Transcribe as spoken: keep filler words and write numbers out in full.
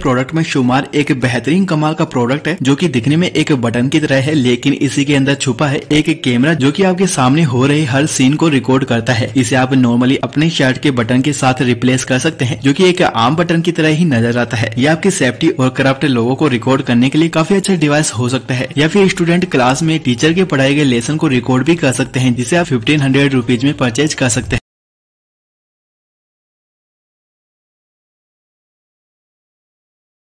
Product में शुमार एक बेहतरीन कमाल का प्रोडक्ट है जो कि दिखने में एक बटन की तरह है, लेकिन इसी के अंदर छुपा है एक कैमरा जो कि आपके सामने हो रहे हर सीन को रिकॉर्ड करता है। इसे आप नॉर्मली अपने शर्ट के बटन के साथ रिप्लेस कर सकते हैं जो कि एक आम बटन की तरह ही नजर आता है। यह आपकी सेफ्टी और करप्ट लोगों को रिकॉर्ड करने के लिए काफी अच्छा डिवाइस हो सकता है। या फिर स्टूडेंट क्लास में टीचर के पढ़ाए गए लेसन को रिकॉर्ड भी कर सकते हैं, जिसे आप फिफ्टीन हंड्रेड रुपीज में परचेज कर सकते हैं।